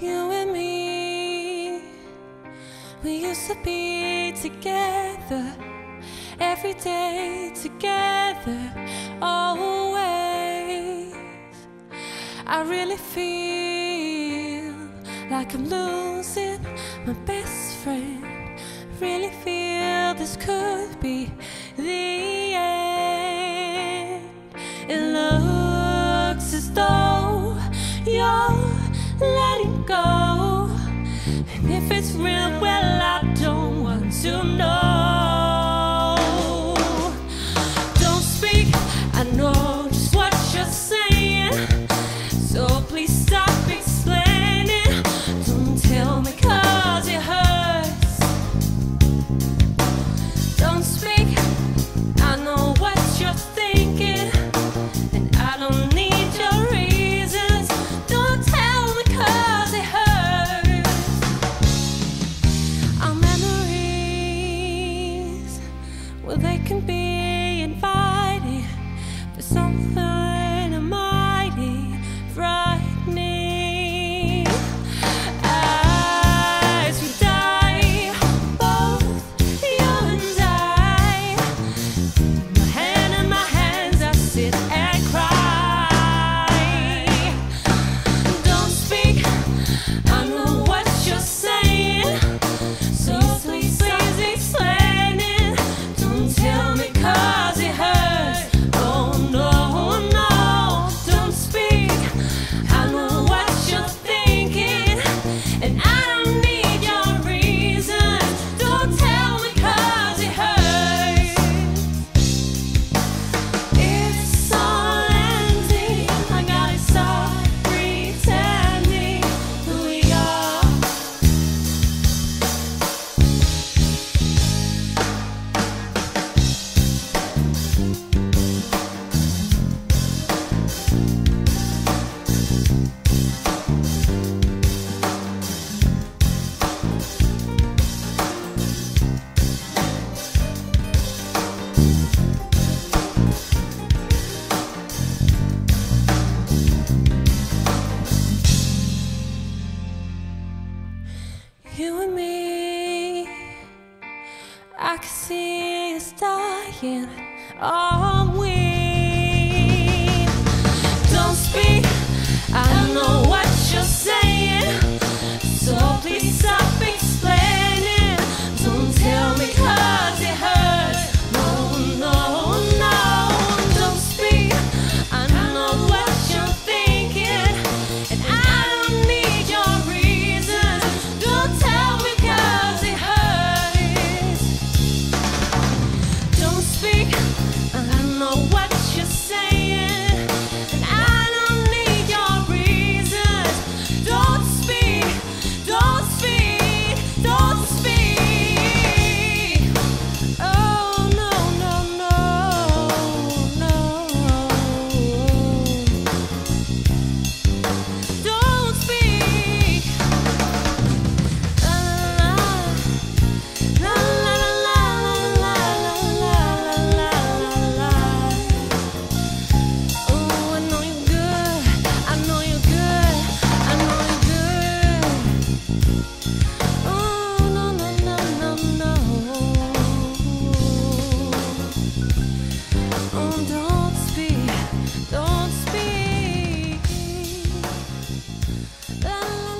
you and me. We used to be together, every day together, always. I really feel like I'm losing my best friend. Really feel this could be the end. It looks as though you're letting go, and if it's real, well, I don't want to know. Don't speak, I know just what you're saying, so please stop explaining. Don't tell me 'cause it hurts. Well, they can be inviting, but something mighty frightening. As we die, both you and I, my hand in my hands, I sit and cry. Don't speak, I know what you're saying, so please explain. Tell me 'cause it hurts. Oh no, no, don't speak. I know what you're thinking, and I don't need your reasons. Don't tell me 'cause it hurts. It's all ending. I gotta stop pretending who we are. You and me, I can see us dying, aren't we? Don't speak, I know what you're saying, so please stop explaining. Don't tell me 'cause it hurts. No, no, no, don't speak, I know what you're thinking, and I don't need your reasons. Don't tell me 'cause it hurts. Don't speak, I know what you're saying, and I don't need your reasons. Don't speak, don't speak, don't speak. Oh no, no, no, no. Don't speak. La la la la la la la la la la. Oh, I know you're good. I know you're good. I know you're good. Oh no no no no no. Oh, don't speak. Don't speak. La, la, la.